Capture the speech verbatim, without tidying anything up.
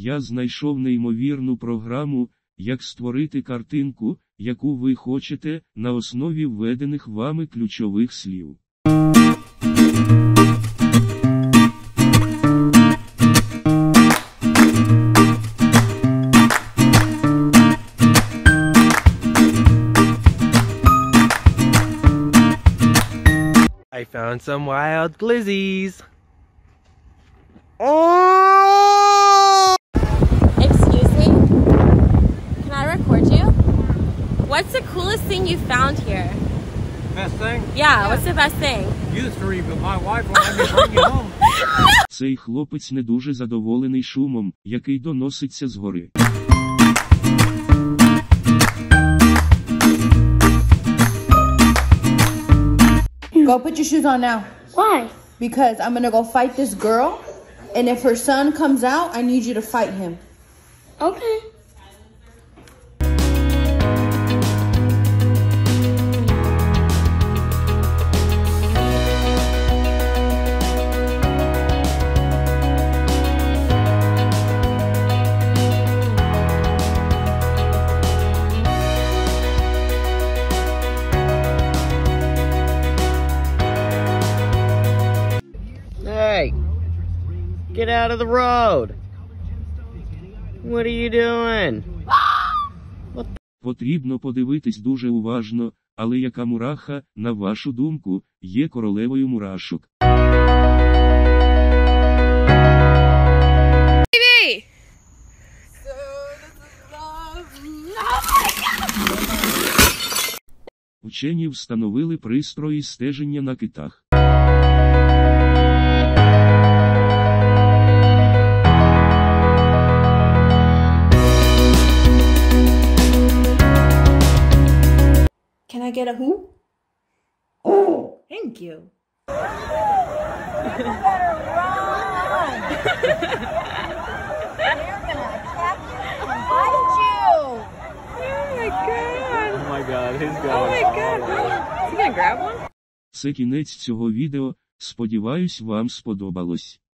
Я знайшов неймовірну програму, як створити картинку, яку ви хочете, на основі введених вами ключових слів. I found some wild glizzies. Oh! Excuse me? Can I record you? What's the coolest thing you found here? Best thing? Yeah, yeah. What's the best thing? You three, but my wife will have me bring you home. Цей хлопець не дуже задоволений шумом, який доноситься згори. Go put your shoes on now. Why? Because I'm gonna go fight this girl, and if her son comes out, I need you to fight him. Okay. Get out of the road! What are you doing? Потрібно подивитись дуже уважно, але яка мураха, на вашу думку, є королевою мурашок? Baby! Вчені встановили пристрої стеження на китах. Can I get a who? Oh, thank you. Це кінець цього відео, сподіваюсь, вам сподобалось.